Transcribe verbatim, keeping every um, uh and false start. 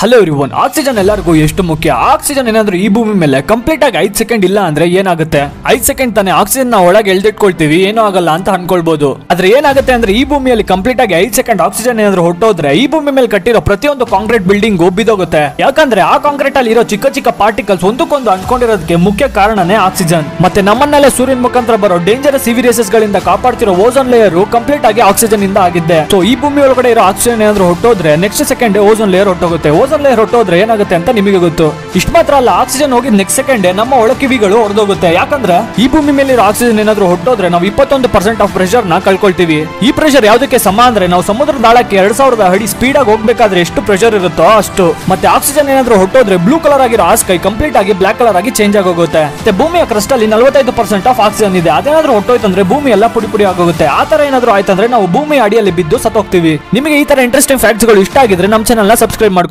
Hello everyone oxygen ಎಲ್ಲರಿಗೂ ಎಷ್ಟು ಮುಖ್ಯ? ಆಕ್ಸಿಜನ್ ಏನಾದರೂ ಈ ಭೂಮಿ ಮೇಲೆ ಕಂಪ್ಲೀಟ್ ಆಗಿ ಐದು ಸೆಕೆಂಡ್ ಇಲ್ಲ ಅಂದ್ರೆ ಏನಾಗುತ್ತೆ? ಐದು ಸೆಕೆಂಡ್ ತಾನೇ ಆಕ್ಸಿಜನ್ ನಾವು ಒಳಗೆ ಎಳ್ದಿಟ್ಕೊಳ್ತೀವಿ, ಏನೋ ಆಗಲ್ಲ ಅಂತ ಅನ್ಕೊಳ್ಬಹುದು. ಆದ್ರೆ ಏನಾಗುತ್ತೆ ಅಂದ್ರೆ ಈ ಭೂಮಿಯಲ್ಲಿ ಕಂಪ್ಲೀಟ್ ಆಗಿ ಐದು ಸೆಕೆಂಡ್ ಆಕ್ಸಿಜನ್ ಏನಾದರೂ ಹೊರಟೋದ್ರೆ ಈ ಭೂಮಿ ಮೇಲೆ ಕಟ್ಟಿರೋ ಪ್ರತಿಯೊಂದು ಕಾಂಕ್ರೀಟ್ ಬಿಲ್ಡಿಂಗ್ ಬಿದ್ದೋಗುತ್ತೆ. ಯಾಕಂದ್ರೆ ಆ ಕಾಂಕ್ರೀಟ್ ಅಲ್ಲಿ ಇರೋ ಚಿಕ್ಕ ಚಿಕ್ಕ ಪಾರ್ಟಿಕಲ್ಸ್ ಒಂದಕ್ಕೊಂದು ಅಂದ್ಕೊಂಡಿರೋದಕ್ಕೆ ಮುಖ್ಯ ಕಾರಣನೇ ಆಕ್ಸಿಜನ್. ಮತ್ತೆ ನಮ್ಮನ್ನೆಲ್ಲ ಸೂರ್ಯನ ಮುಖಾಂತರ ಬರೋ ಡೇಂಜರಸ್ ಇವಿರೇಸಸ್ ಗಳಿಂದ ಕಾಪಾಡ್ತಿರೋ ಓಝೋನ್ ಲೇಯರ್ ಕಂಪ್ಲೀಟ್ ಆಗಿ ಆಕ್ಸಿಜನ್ ಇಂದ ಆಗಿದೆ. ಸೊ ಈ ಭೂಮಿ ಒಳಗಡೆ ಇರೋ ಆಕ್ಸಿಜನ್ ಏನಾದರೂ ಹೊರಟೋದ್ರೆ ನೆಕ್ಸ್ಟ್ ಸೆಕೆಂಡ್ ಓಝೋನ್ ಲೇಯರ್ ಹೊರಟೋಗುತ್ತೆ. ಓಝೋನ್ ಲೇಯರ್ ಹೊರಟೋದ್ರೆ ಏನಾಗುತ್ತೆ ಅಂತ ನಿಮಗೆ ಗೊತ್ತು. ಇಷ್ಟು ಮಾತ್ರ ಅಲ್ಲ, ಆಕ್ಸಿಜನ್ ಹೋಗಿದ ನೆಕ್ಸ್ಟ್ ಸೆಕೆಂಡ್ ನಮ್ಮ ಒಳ ಕಿವಿಗಳು ಹೊರದೋಗುತ್ತೆ. ಯಾಕಂದ್ರೆ ಈ ಭೂಮಿ ಮೇಲೆ ಇರೋ ಆಕ್ಸಿಜನ್ ಏನಾದ್ರು ಹೊರಟೋದ್ರೆ ನಾವು ಇಪ್ಪತ್ತೊಂದು ಪರ್ಸೆಂಟ್ ಆಫ್ ಪ್ರೆಷರ್ ನ ಕಳ್ಕೊಳ್ತೀವಿ. ಈ ಪ್ರೆಷರ್ ಯಾವುದಕ್ಕೆ ಸಮ ಅಂದ್ರೆ ನಾವು ಸಮುದ್ರದ ಆಳಕ್ಕೆ ಎರಡ್ ಸಾವಿರದ ಅಡಿ ಸ್ಪೀಡ್ ಆಗಿ ಹೋಗ್ಬೇಕಾದ್ರೆ ಎಷ್ಟು ಪ್ರೆಷರ್ ಇರುತ್ತೋ ಅಷ್ಟು. ಮತ್ತೆ ಆಕ್ಸಿಜನ್ ಏನಾದ್ರು ಹೊರಟೋದ್ರೆ ಬ್ಲೂ ಕಲರ್ ಆಗಿರೋ ಆ ಸ್ಕೈ ಕಂಪ್ಲೀಟ್ ಆಗಿ ಬ್ಲಾಕ್ ಕಲರ್ ಆಗಿ ಚೇಂಜ್ ಆಗೋಗುತ್ತೆ. ಮತ್ತೆ ಭೂಮಿಯ ಕ್ರಸ್ಟ್ ಅಲ್ಲಿ ನಲವತ್ತೈದು ಪರ್ಸೆಂಟ್ ಆಫ್ ಆಕ್ಸಿಜನ್ ಇದೆ. ಅದೇನಾದ್ರೂ ಹೊರಟೋಯ್ತಂದ್ರೆ ಭೂಮಿ ಎಲ್ಲ ಪುಡಿ ಪುಡಿ ಆಗೋಗುತ್ತೆ. ಆ ತರ ಏನಾದ್ರು ಆಯ್ತಂದ್ರೆ ನಾವು ಭೂಮಿ ಅಡಿಯಲ್ಲಿ ಬಿದ್ದು ಸತ್ತೋಗ್ತೀವಿ. ನಿಮಗೆ ಈ ತರ ಇಂಟ್ರೆಸ್ಟಿಂಗ್ ಫ್ಯಾಕ್ಟ್ಸ್ ಗಳು ಇಷ್ಟ ಆಗಿದ್ರೆ ನಮ್ಮ ಚಾನಲ್ ನ ಸಬ್ಸ್ಕ್ರೈಬ್ ಮಾಡ್ಕೊಳ್ಳಿ.